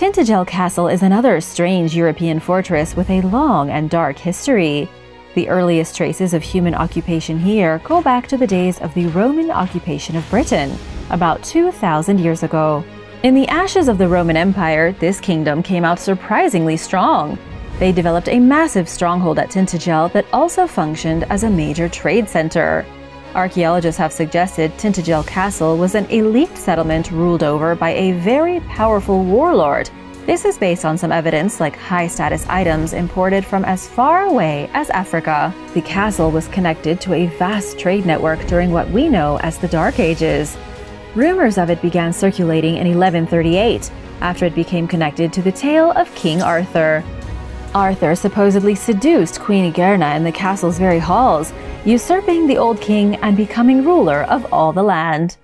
Tintagel Castle is another strange European fortress with a long and dark history. The earliest traces of human occupation here go back to the days of the Roman occupation of Britain, about 2,000 years ago. In the ashes of the Roman Empire, this kingdom came out surprisingly strong. They developed a massive stronghold at Tintagel that also functioned as a major trade center. Archaeologists have suggested Tintagel Castle was an elite settlement ruled over by a very powerful warlord. This is based on some evidence like high-status items imported from as far away as Africa. The castle was connected to a vast trade network during what we know as the Dark Ages. Rumors of it began circulating in 1138, after it became connected to the tale of King Arthur. Arthur supposedly seduced Queen Igraine in the castle's very halls, usurping the old king and becoming ruler of all the land.